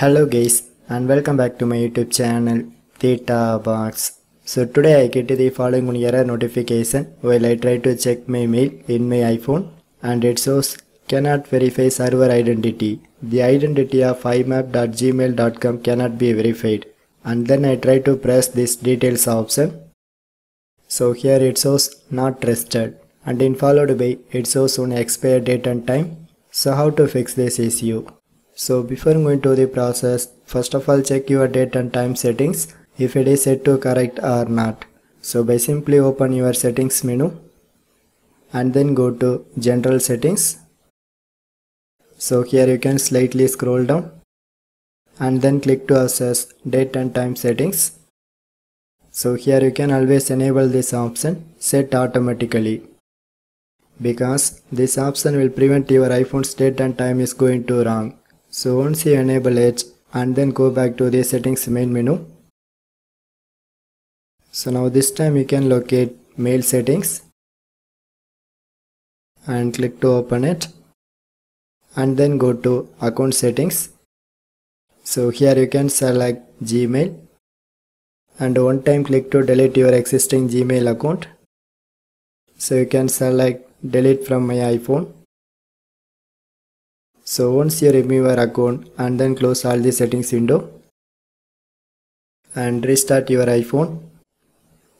Hello guys and welcome back to my YouTube channel Theta Box. So today I get the following one error notification while I try to check my mail in my iPhone, and it shows cannot verify server identity. The identity of imap.gmail.com cannot be verified, and then I try to press this details option. So here it shows not trusted, and in followed by it shows on expired date and time. So how to fix this issue? So before going to the process, first of all check your date and time settings if it is set to correct or not. So by simply open your settings menu and then go to general settings. So here you can slightly scroll down and then click to access date and time settings. So here you can always enable this option set automatically, because this option will prevent your iPhone's date and time is going to wrong. So once you enable it and then go back to the settings main menu. So now this time you can locate mail settings and click to open it and then go to account settings. So here you can select Gmail and one time click to delete your existing Gmail account. So you can select delete from my iPhone. So once you remove your account and then close all the settings window and restart your iPhone.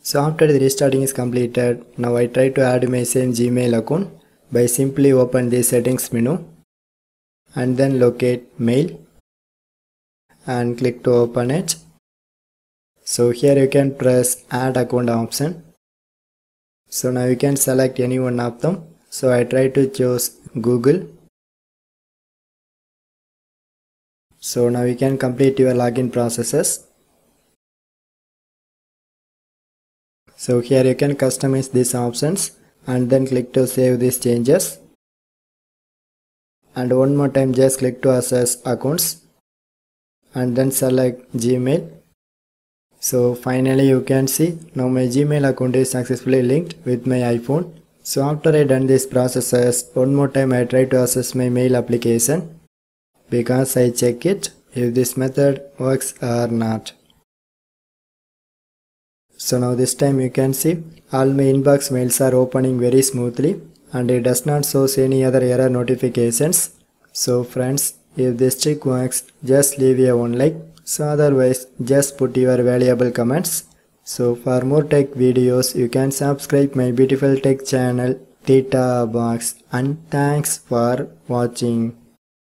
So after the restarting is completed, now I try to add my same Gmail account by simply open the settings menu and then locate mail and click to open it. So here you can press add account option. So now you can select any one of them. So I try to choose Google. So now you can complete your login processes. So here you can customize these options and then click to save these changes. And one more time just click to access accounts and then select Gmail. So finally you can see now my Gmail account is successfully linked with my iPhone. So after I done these processes, one more time I try to access my mail application, because I check it if this method works or not. So now this time you can see all my inbox mails are opening very smoothly and it does not show any other error notifications. So friends, if this trick works, just leave your one like. So otherwise just put your valuable comments. So for more tech videos you can subscribe my beautiful tech channel Theta Box, and thanks for watching.